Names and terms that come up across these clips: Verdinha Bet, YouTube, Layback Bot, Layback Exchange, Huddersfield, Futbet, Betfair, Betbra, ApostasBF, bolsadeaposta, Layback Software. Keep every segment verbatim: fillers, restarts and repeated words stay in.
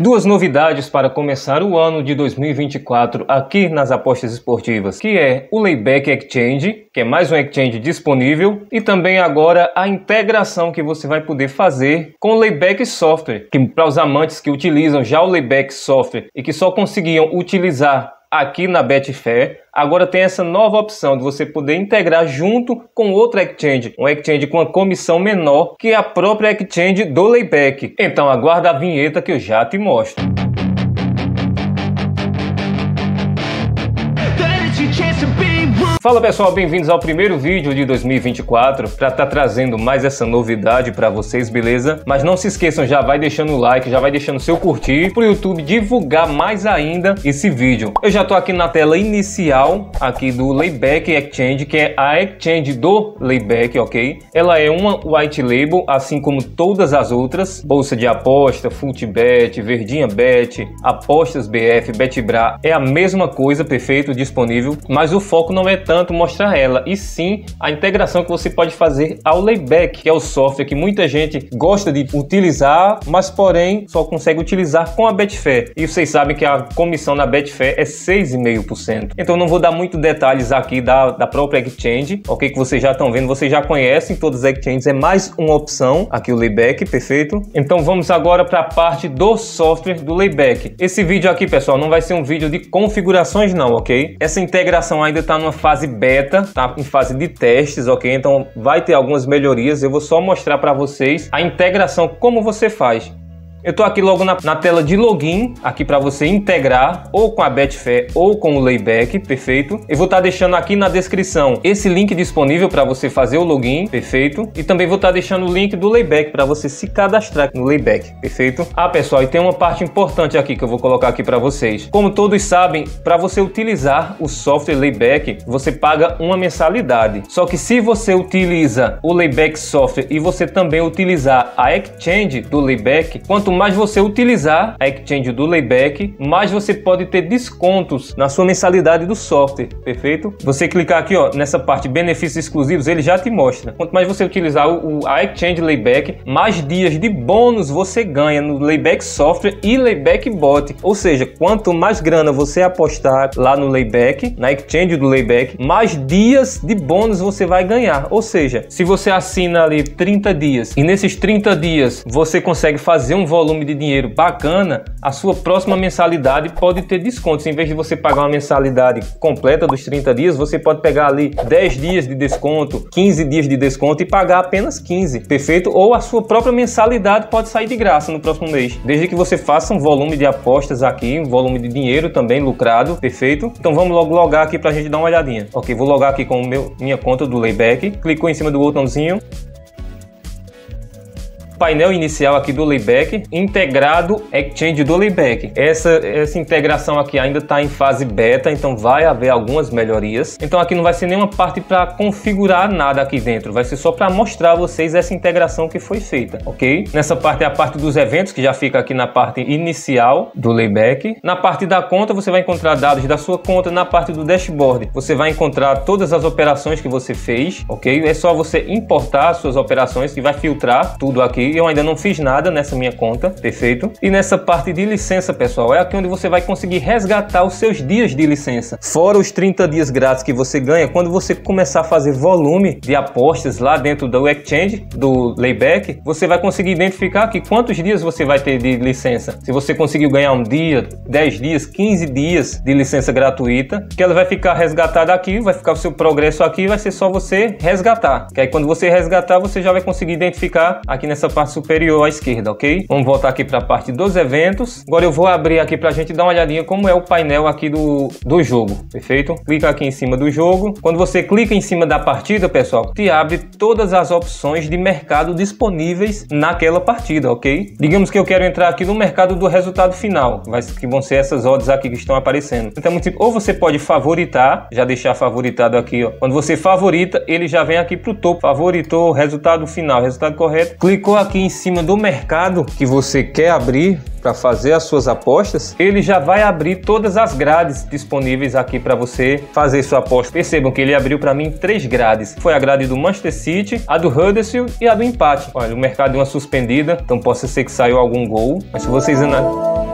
Duas novidades para começar o ano de dois mil e vinte e quatro aqui nas apostas esportivas, que é o Layback Exchange, que é mais um exchange disponível, e também agora a integração que você vai poder fazer com o Layback Software, que para os amantes que utilizam já o Layback Software e que só conseguiam utilizar aqui na Betfair, agora tem essa nova opção de você poder integrar junto com outra exchange, um exchange com uma comissão menor que a própria exchange do Layback. Então aguarda a vinheta que eu já te mostro. Fala pessoal, bem-vindos ao primeiro vídeo de dois mil e vinte e quatro para estar tá trazendo mais essa novidade para vocês, beleza? Mas não se esqueçam, já vai deixando o like, já vai deixando seu curtir para o YouTube divulgar mais ainda esse vídeo. Eu já tô aqui na tela inicial aqui do Layback Exchange, que é a exchange do Layback, ok? Ela é uma white label, assim como todas as outras: bolsa de aposta, Futbet, Verdinha Bet, Apostas B F, Betbra, é a mesma coisa, perfeito, disponível. Mas o foco não é tão tanto mostrar ela, e sim a integração que você pode fazer ao Layback, que é o software que muita gente gosta de utilizar, mas porém só consegue utilizar com a Betfair. E vocês sabem que a comissão na Betfair é seis vírgula cinco por cento. Então não vou dar muito detalhes aqui da, da própria exchange, ok? Que vocês já estão vendo, vocês já conhecem todas as exchanges, é mais uma opção aqui o Layback, perfeito? Então vamos agora para a parte do software do Layback. Esse vídeo aqui, pessoal, não vai ser um vídeo de configurações não, ok? Essa integração ainda está numa fase beta, tá? Em fase de testes, ok? Então vai ter algumas melhorias, eu vou só mostrar para vocês a integração, como você faz. Eu tô aqui logo na, na tela de login, aqui para você integrar ou com a Betfair ou com o Layback, perfeito? Eu vou estar tá deixando aqui na descrição esse link disponível para você fazer o login, perfeito? E também vou estar tá deixando o link do Layback para você se cadastrar no Layback, perfeito? Ah, pessoal, e tem uma parte importante aqui que eu vou colocar aqui para vocês. Como todos sabem, para você utilizar o software Layback, você paga uma mensalidade. Só que se você utiliza o Layback Software e você também utilizar a exchange do Layback, quanto mais você utilizar a exchange do Layback, mais você pode ter descontos na sua mensalidade do software, perfeito? Você clicar aqui, ó, nessa parte benefícios exclusivos, ele já te mostra. Quanto mais você utilizar o, o, a exchange Layback, mais dias de bônus você ganha no Layback Software e Layback Bot. Ou seja, quanto mais grana você apostar lá no Layback, na exchange do Layback, mais dias de bônus você vai ganhar. Ou seja, se você assina ali trinta dias e nesses trinta dias você consegue fazer um volume volume de dinheiro bacana, a sua próxima mensalidade pode ter descontos. Em vez de você pagar uma mensalidade completa dos trinta dias, você pode pegar ali dez dias de desconto, quinze dias de desconto e pagar apenas quinze, perfeito? Ou a sua própria mensalidade pode sair de graça no próximo mês, desde que você faça um volume de apostas aqui, um volume de dinheiro também lucrado, perfeito? Então vamos logo logar aqui pra gente dar uma olhadinha. Ok, vou logar aqui com o meu, minha conta do Layback, clicou em cima do botãozinho. Painel inicial aqui do Layback, integrado exchange do Layback. Essa, essa integração aqui ainda está em fase beta, então vai haver algumas melhorias. Então aqui não vai ser nenhuma parte para configurar nada aqui dentro, vai ser só para mostrar a vocês essa integração que foi feita, ok? Nessa parte é a parte dos eventos, que já fica aqui na parte inicial do Layback. Na parte da conta você vai encontrar dados da sua conta, na parte do dashboard você vai encontrar todas as operações que você fez, ok? É só você importar as suas operações que vai filtrar tudo aqui. Eu ainda não fiz nada nessa minha conta, perfeito? E nessa parte de licença, pessoal, é aqui onde você vai conseguir resgatar os seus dias de licença. Fora os trinta dias grátis que você ganha quando você começar a fazer volume de apostas lá dentro do exchange, do Layback, você vai conseguir identificar aqui quantos dias você vai ter de licença. Se você conseguiu ganhar um dia, dez dias, quinze dias de licença gratuita, que ela vai ficar resgatada aqui, vai ficar o seu progresso aqui, vai ser só você resgatar. Que aí quando você resgatar, você já vai conseguir identificar aqui nessa parte superior à esquerda, ok? Vamos voltar aqui para a parte dos eventos. Agora eu vou abrir aqui para a gente dar uma olhadinha como é o painel aqui do, do jogo, perfeito? Clica aqui em cima do jogo. Quando você clica em cima da partida, pessoal, te abre todas as opções de mercado disponíveis naquela partida, ok? Digamos que eu quero entrar aqui no mercado do resultado final, mas que vão ser essas odds aqui que estão aparecendo. Então, ou você pode favoritar, já deixar favoritado aqui, ó. Quando você favorita, ele já vem aqui para o topo. Favoritou, resultado final, resultado correto. Clicou aqui aqui em cima do mercado que você quer abrir para fazer as suas apostas, ele já vai abrir todas as grades disponíveis aqui para você fazer sua aposta. Percebam que ele abriu para mim três grades. Foi a grade do Manchester City, a do Huddersfield e a do empate. Olha, o mercado deu uma suspendida, então possa ser que saiu algum gol. Mas se vocês analisarem...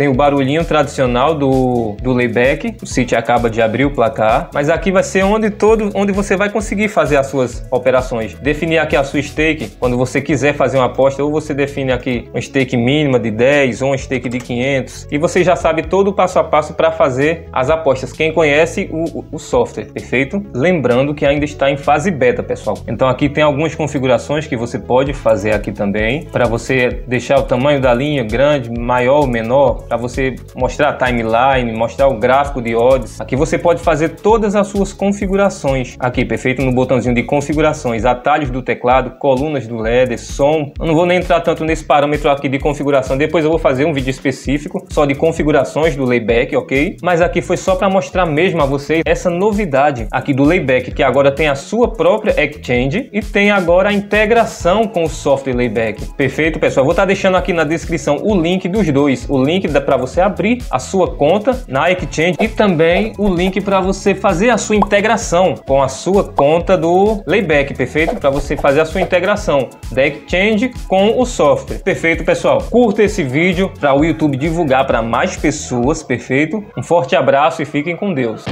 Tem o barulhinho tradicional do, do layback. O City acaba de abrir o placar. Mas aqui vai ser onde, todo, onde você vai conseguir fazer as suas operações. Definir aqui a sua stake. Quando você quiser fazer uma aposta, ou você define aqui uma stake mínima de dez ou uma stake de quinhentos. E você já sabe todo o passo a passo para fazer as apostas. Quem conhece o, o software, perfeito? Lembrando que ainda está em fase beta, pessoal. Então aqui tem algumas configurações que você pode fazer aqui também. Para você deixar o tamanho da linha grande, maior ou menor. Para você mostrar a timeline, mostrar o gráfico de odds. Aqui você pode fazer todas as suas configurações. Aqui, perfeito? No botãozinho de configurações. Atalhos do teclado, colunas do L E D, som. Eu não vou nem entrar tanto nesse parâmetro aqui de configuração. Depois eu vou fazer um vídeo específico só de configurações do layback, ok? Mas aqui foi só para mostrar mesmo a vocês essa novidade aqui do layback, que agora tem a sua própria exchange e tem agora a integração com o software layback. Perfeito, pessoal? Vou estar deixando aqui na descrição o link dos dois. O link dá para você abrir a sua conta na exchange e também o link para você fazer a sua integração com a sua conta do layback, perfeito? Para você fazer a sua integração da exchange com o software. Perfeito, pessoal? Curta esse vídeo para o YouTube divulgar para mais pessoas, perfeito? Um forte abraço e fiquem com Deus.